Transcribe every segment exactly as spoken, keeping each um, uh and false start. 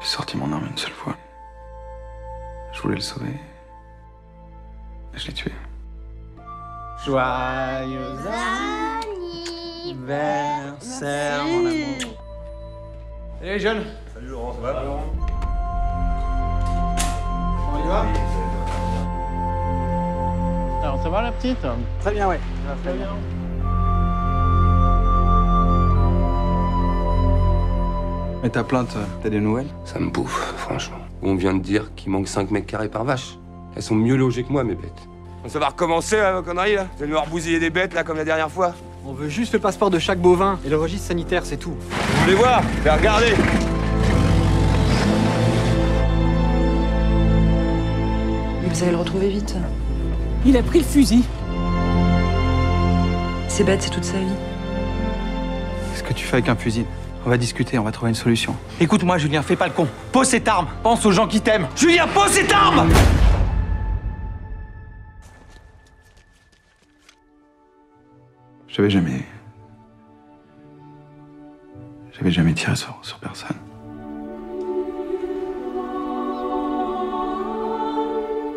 J'ai sorti mon arme une seule fois. Je voulais le sauver. Et je l'ai tué. Joyeux anniversaire, mon amour. Salut les jeunes. Salut Laurent, ça va? Salut Laurent. On y va? Alors ça va la petite? Très bien, ouais. Ça va très bien. Mais ta plainte, t'as des nouvelles? Ça me bouffe, franchement. On vient de dire qu'il manque cinq mètres carrés par vache. Elles sont mieux logées que moi, mes bêtes. Donc ça va recommencer, là, vos conneries, là? Vous allez nous rebousiller des bêtes, là, comme la dernière fois? On veut juste le passeport de chaque bovin et le registre sanitaire, c'est tout. Vous voulez voir? Mais regardez! Vous allez le retrouver vite. Il a pris le fusil. C'est bête, c'est toute sa vie. Qu'est-ce que tu fais avec un fusil? On va discuter, on va trouver une solution. Écoute-moi, Julien, fais pas le con. Pose cette arme. Pense aux gens qui t'aiment. Julien, pose cette arme! J'avais jamais... J'avais jamais tiré sur, sur personne.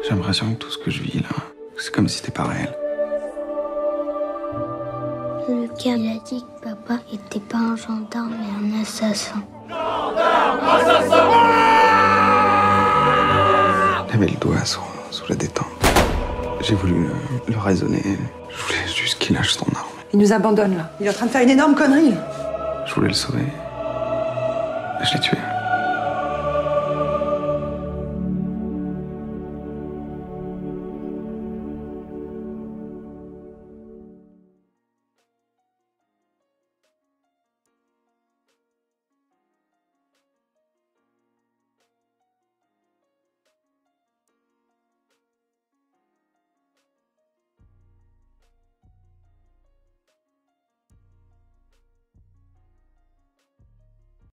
J'ai l'impression que tout ce que je vis, là, c'est comme si c'était pas réel. Le gars m'a dit que papa était pas un gendarme, mais un assassin. Gendarme, assassin! Il avait le doigt sous, sous la détente. J'ai voulu le, le raisonner. Je voulais juste qu'il lâche son arme. Il nous abandonne, là. Il est en train de faire une énorme connerie. Je voulais le sauver. Je l'ai tué.